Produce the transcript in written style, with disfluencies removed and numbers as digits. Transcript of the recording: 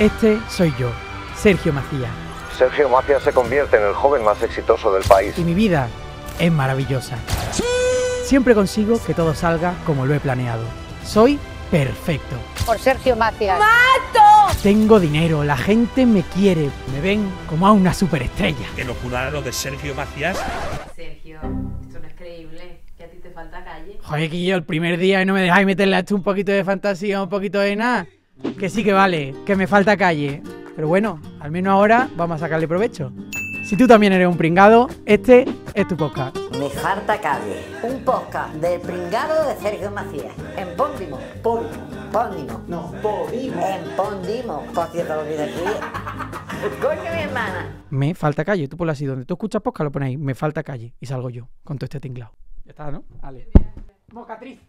Este soy yo, Sergio Macías. Sergio Macías se convierte en el joven más exitoso del país. Y mi vida es maravillosa. Siempre consigo que todo salga como lo he planeado. Soy perfecto. Por Sergio Macías. ¡Mato! Tengo dinero, la gente me quiere, me ven como a una superestrella. ¡Qué locura lo de Sergio Macías! Sergio, esto no es creíble, que a ti te falta calle. Joder, que yo el primer día y no me dejáis meterle a esto un poquito de fantasía, un poquito de nada. Que sí que vale, que me falta calle. Pero bueno, al menos ahora vamos a sacarle provecho. Si tú también eres un pringado, este es tu podcast. Me falta calle, un podcast del pringado de Sergio Macías. En Podimo. Podimo. No, Podimo. En Podimo. Por cierto, lo olvidé aquí. Coño, mi hermana. Me falta calle. Tú ponlo así. Donde tú escuchas podcast lo ponéis. Me falta calle. Y salgo yo con todo este tinglado. Ya está, ¿no? Vale. Mocatriz.